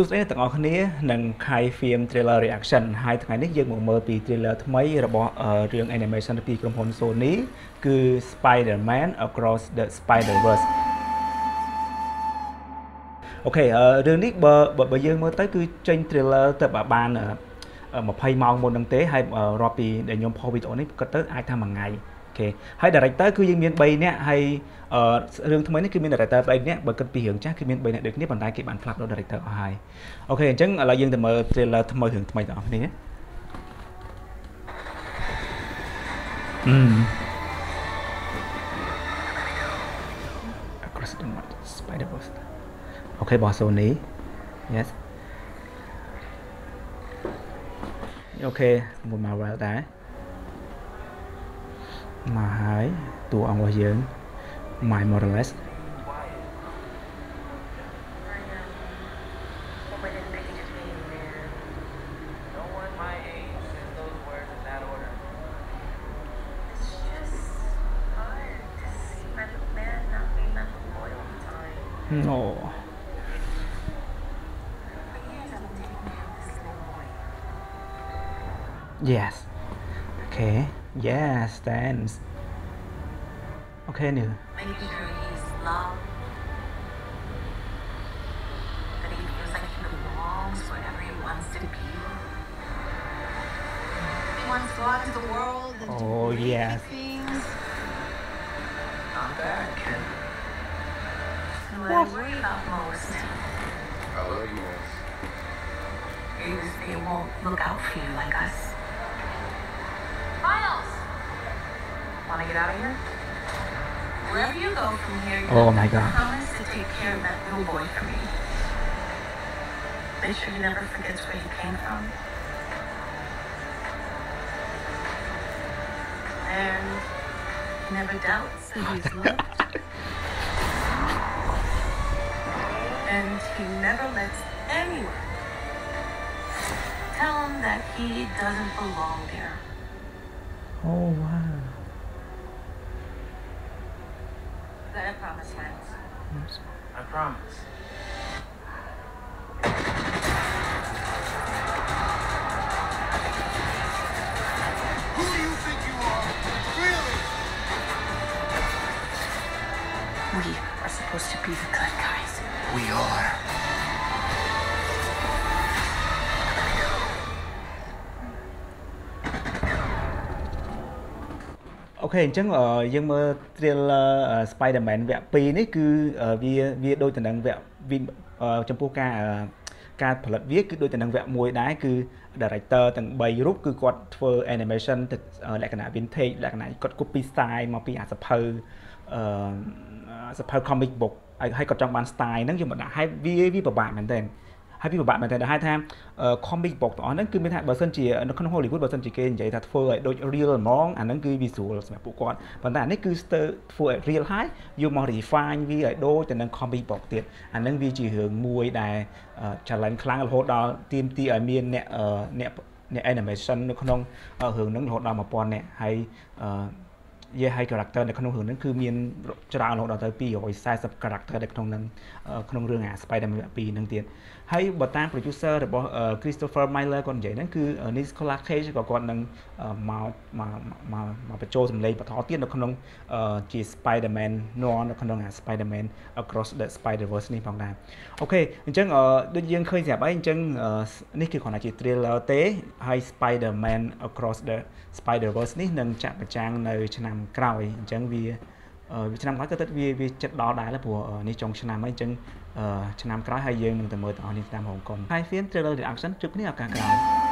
សួស្តីអ្នកទាំងអស់គ្នានិងKhai Film Trailer Reaction ហើយថ្ងៃនេះយើងមកមើលពី trailer ថ្មីរបស់រឿង animation ពីក្រុមហ៊ុន Sony គឺ Spider-Man Across the Spider-Verse អូខេរឿងនេះបើយើងមើលទៅគឺចេញ trailer ទៅបាន 20 ម៉ោង មុននឹងទេ ហើយរាប់ពីដែលខ្ញុំផុស video នេះគាត់ទៅអាចថាមួយថ្ងៃ ហើយ director គឺយើងមាន 3 នាក់ ហើយរឿងថ្មីនេះគឺមាន director 3 នាក់ បើគិតពីរឿងចាស់គឺមាន 3 នាក់ ដូចគ្នា ប៉ុន្តែគេបាន ផ្លាស់ប្ដូរ director អស់ហើយ អូខេ អញ្ចឹងឥឡូវយើងទៅមើល trailer ថ្មីរឿងថ្មី ទាំងអស់គ្នា Across the Spider-Verse អូខេ របស់ Sony Yes អូខេ មួយ Marvel ដែរ មកហើយតួអង្គរបស់យើង Miles Morales អូ Yes Okay Yes, thanks. Okay, new. Making sure he's loved. That he feels like he belongs wherever he wants to be. He wants to go out into the world and oh, do yes. things. I'm back. Who I worry about most. I love you guys. Is they won't look out for you like us. Want to get out of here? Wherever you go from here, you oh my God. Promise to take care of that little boy for me. Make sure he never forgets where he came from. And never doubts that he's loved. And he never lets anyone tell him that he doesn't belong there. Oh wow. I promise, Miles. I promise. Who do you think you are? Really? We are supposed to be the good guys. We are. Okay, អញ្ចឹងយើងមើល trailer Spider-Man វគ្គ 2 នេះគឺវាដូចទៅនឹងវគ្គការផលិតវាគឺដូចទៅនឹងវគ្គ 1 ដែរគឺ director ទាំង 3 រូបគឺគាត់ធ្វើ animation លក្ខណៈ vintage លក្ខណៈគាត់ copy style មកពីអាសភៅ comic book ហើយគាត់ចង់បាន style ហ្នឹងយកមកដាក់ឲ្យវាពិបាកមែនទែន ហើយពីពិបាកមែនទែនដែលហៅថា comic book ទាំងអស់ហ្នឹងគឺមានថាបើសិនជានៅក្នុង Hollywood បើសិនជាគេនិយាយថាធ្វើឲ្យដូច real ហ្មងអាហ្នឹងគឺ visual សម្រាប់ពួកគាត់ប៉ុន្តែអានេះគឺស្ទើរធ្វើឲ្យ real ហើយយកមក refine វាឲ្យដូចទៅនឹង comic book ទៀតអាហ្នឹងវាជារឿងមួយដែល challenge ខ្លាំងរហូតដល់ទាមទារឲ្យមានអ្នក animation នៅក្នុងរឿងហ្នឹងរហូតដល់ 1000 នាក់ ហើយ character នៅក្នុងរឿងហ្នឹងគឺមានច្រើនរហូតដល់ទៅ 240 character នៅក្នុងរឿងអា Spider-Man 2 ហ្នឹងទៀត ហើយបើតាម producer របស់ Christopher Miller គាត់និយាយហ្នឹងគឺ Nicolas Cage ក៏គាត់នឹងមកបញ្ចូលសម្លេងបន្តទៀតនៅក្នុងជា Spider-Man Noir នៅក្នុង Spider-Man Across the Spider-Verse នេះផងដែរ អូខេ អញ្ចឹងដូចយើងឃើញស្រាប់ហើយអញ្ចឹងនេះគឺគ្រាន់តែជា trailer ទេហើយ Spider-Man Across the Spider-Verse នេះនឹងចាក់បញ្ចាំងនៅឆ្នាំក្រោយ អញ្ចឹងវាឆ្នាំក្រោយក៏ទៅវាចិត្តដល់ដែរព្រោះនេះចុងឆ្នាំហើយអញ្ចឹងឆ្នាំក្រោយហើយយើងនឹងទៅមើលទាំងអស់នេះតាមរងគុំKhai Film Trailer Reaction ជួបគ្នាឱកាសក្រោយ